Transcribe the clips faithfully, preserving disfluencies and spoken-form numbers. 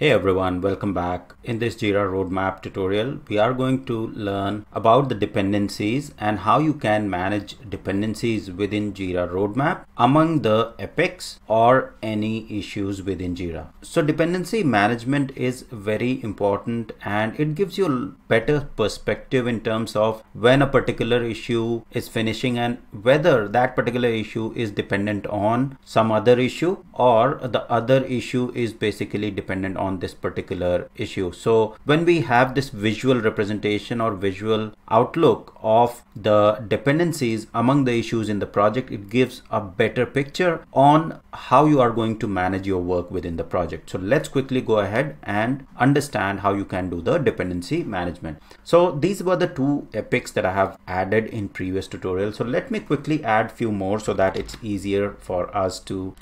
Hey everyone, welcome back. In this Jira roadmap tutorial, we are going to learn about the dependencies and how you can manage dependencies within Jira roadmap among the epics or any issues within Jira. So dependency management is very important and it gives you a better perspective in terms of when a particular issue is finishing and whether that particular issue is dependent on some other issue or the other issue is basically dependent on on this particular issue. So when we have this visual representation or visual outlook of the dependencies among the issues in the project, it gives a better picture on how you are going to manage your work within the project. So let's quickly go ahead and understand how you can do the dependency management. So these were the two epics that I have added in previous tutorials. So let me quickly add few more so that it's easier for us to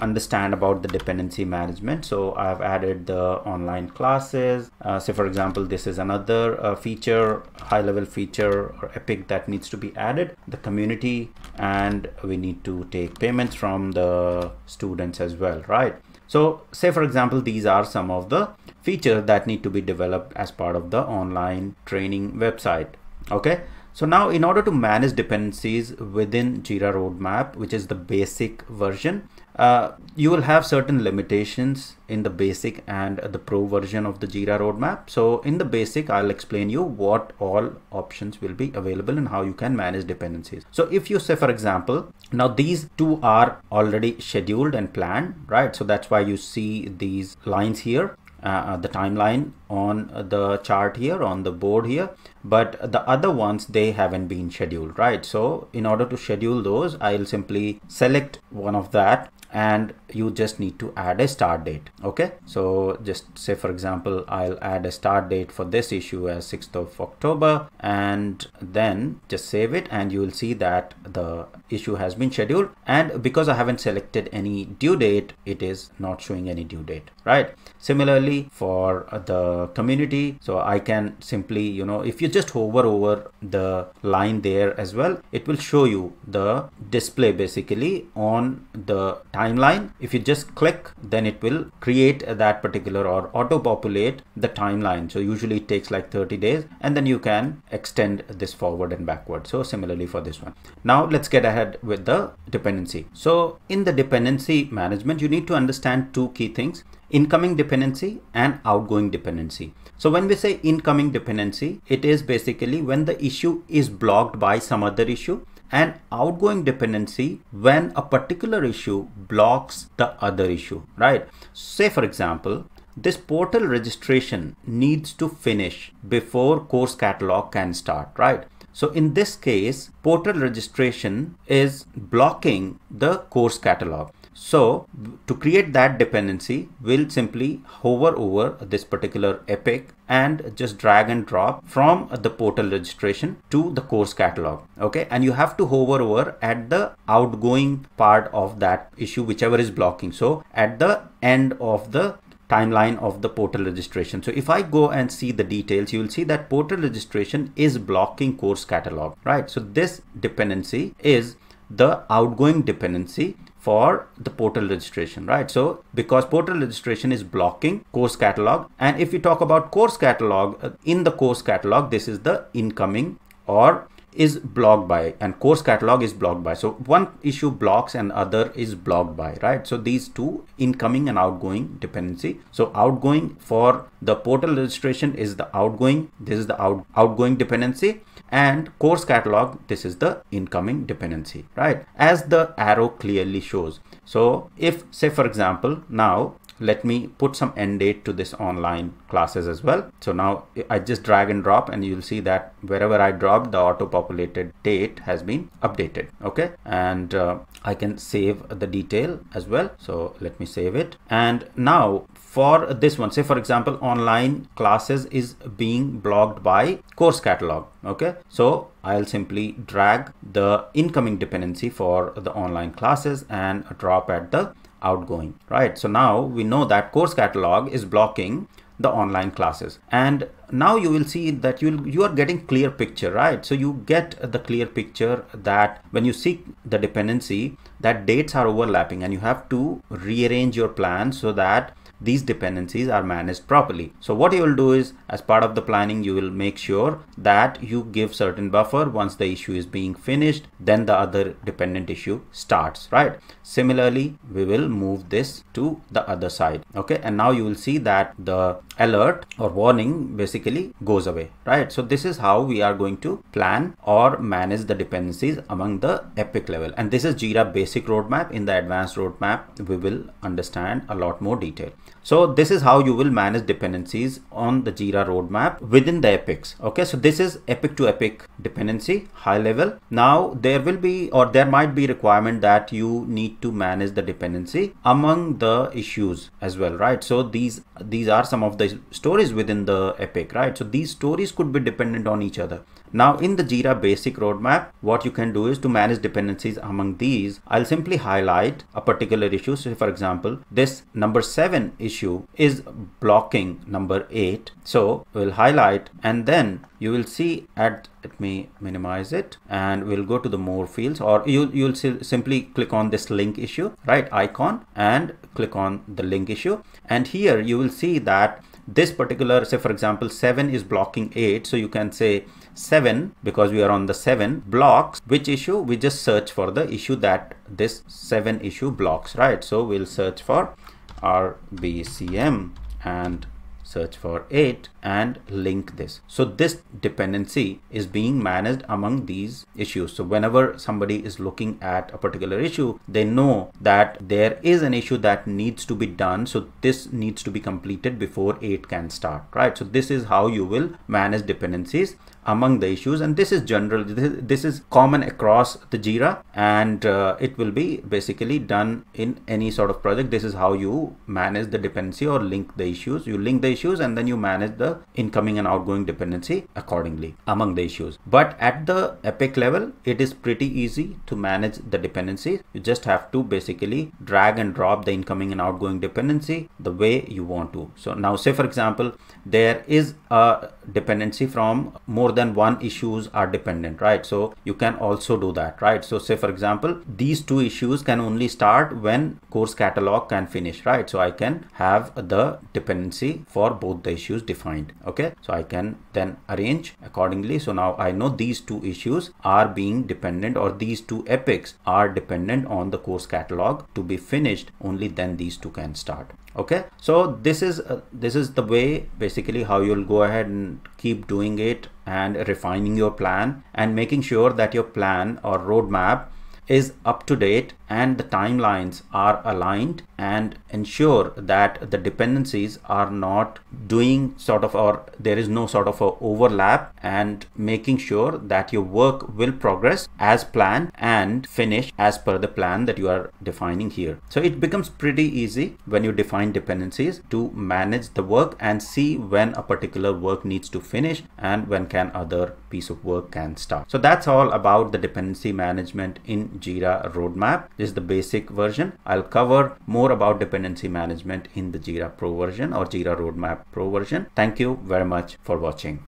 understand about the dependency management. So I've added the online classes. Uh, so for example, this is another uh, feature, high level feature or epic that needs to be added, the community, and we need to take payments from the students as well, right? So say for example, these are some of the features that need to be developed as part of the online training website. Okay. So now in order to manage dependencies within Jira roadmap, which is the basic version, uh, you will have certain limitations in the basic and the pro version of the Jira roadmap. So in the basic, I'll explain you what all options will be available and how you can manage dependencies. So if you say, for example, now these two are already scheduled and planned, right? So that's why you see these lines here. Uh, the timeline on the chart here, on the board here, but the other ones, they haven't been scheduled, right? So in order to schedule those, I'll simply select one of that and you just need to add a start date. Okay, so just say for example, I'll add a start date for this issue as sixth of October, and then just save it and you will see that the issue has been scheduled, and because I haven't selected any due date, it is not showing any due date, right? Similarly for the community, so I can simply, you know, if you just hover over the line there as well, it will show you the display basically on the timeline. If you just click, then it will create that particular or auto populate the timeline. So usually it takes like thirty days, and then you can extend this forward and backward. So similarly for this one. Now let's get ahead with the dependency. So in the dependency management, you need to understand two key things: incoming dependency and outgoing dependency. So when we say incoming dependency, it is basically when the issue is blocked by some other issue, and outgoing dependency when a particular issue blocks the other issue, right? Say for example, this portal registration needs to finish before course catalog can start, right? So in this case, portal registration is blocking the course catalog. So to create that dependency, we'll simply hover over this particular epic and just drag and drop from the portal registration to the course catalog. Okay, and you have to hover over at the outgoing part of that issue, whichever is blocking. So at the end of the timeline of the portal registration. So if I go and see the details, you will see that portal registration is blocking course catalog, right? So this dependency is the outgoing dependency for the portal registration, right? So because portal registration is blocking course catalog, and if you talk about course catalog, in the course catalog, this is the incoming or is blocked by, and course catalog is blocked by. So one issue blocks and other is blocked by, right? So these two, incoming and outgoing dependency. So outgoing for the portal registration is the outgoing, this is the out, outgoing dependency, and course catalog, this is the incoming dependency, right? As the arrow clearly shows. So if say for example, now let me put some end date to this online classes as well. So now I just drag and drop, and you'll see that wherever I dropped, the auto populated date has been updated. Okay, and uh, I can save the detail as well. So let me save it. And now for this one, say for example, online classes is being blocked by course catalog. Okay, so I'll simply drag the incoming dependency for the online classes and drop at the outgoing, right? So now we know that course catalog is blocking the online classes, and now you will see that you you are getting clear picture, right? So you get the clear picture that when you see the dependency, that dates are overlapping, and you have to rearrange your plan so that these dependencies are managed properly. So what you will do is, as part of the planning, you will make sure that you give certain buffer. Once the issue is being finished, then the other dependent issue starts, right? Similarly, we will move this to the other side. Okay. And now you will see that the alert or warning basically goes away, right? So this is how we are going to plan or manage the dependencies among the epic level. And this is Jira basic roadmap. In the advanced roadmap, we will understand a lot more detail. So this is how you will manage dependencies on the Jira roadmap within the epics. Okay. So this is epic to epic dependency, high level. Now there will be, or there might be requirement that you need to manage the dependency among the issues as well, right? So these, these are some of the stories within the epic, right? So these stories could be dependent on each other. Now in the Jira basic roadmap, what you can do is to manage dependencies among these. I'll simply highlight a particular issue. So for example, this number seven issue is blocking number eight. So we'll highlight, and then you will see at, let me minimize it, and we'll go to the more fields, or you, you'll simply click on this link issue, right, icon, and click on the link issue. And here you will see that this particular, say for example, seven is blocking eight. So you can say seven, because we are on the seven, blocks which issue? We just search for the issue that this seven issue blocks, right? So we'll search for R B C M and search for eight and link this. So this dependency is being managed among these issues. So whenever somebody is looking at a particular issue, they know that there is an issue that needs to be done. So this needs to be completed before eight can start, right? So this is how you will manage dependencies among the issues. And this is general, this is common across the Jira, and uh, it will be basically done in any sort of project. This is how you manage the dependency or link the issues. You link the issues and then you manage the incoming and outgoing dependency accordingly among the issues. But at the epic level, it is pretty easy to manage the dependency. You just have to basically drag and drop the incoming and outgoing dependency the way you want to. So now say for example, there is a dependency from more than one issues are dependent, right? So you can also do that, right? So say for example, these two issues can only start when course catalog can finish, right? So I can have the dependency for both the issues defined. Okay. So I can then arrange accordingly. So now I know these two issues are being dependent, or these two epics are dependent on the course catalog to be finished. Only then these two can start. Okay. So this is, uh, this is the way basically how you'll go ahead and keep doing it and refining your plan and making sure that your plan or roadmap is up to date and the timelines are aligned, and ensure that the dependencies are not doing sort of, or there is no sort of a overlap, and making sure that your work will progress as planned and finish as per the plan that you are defining here. So it becomes pretty easy when you define dependencies to manage the work and see when a particular work needs to finish and when can other piece of work can start. So that's all about the dependency management in Jira roadmap. This is the basic version. I'll cover more about dependency management in the Jira Pro version or Jira Roadmap Pro version. Thank you very much for watching.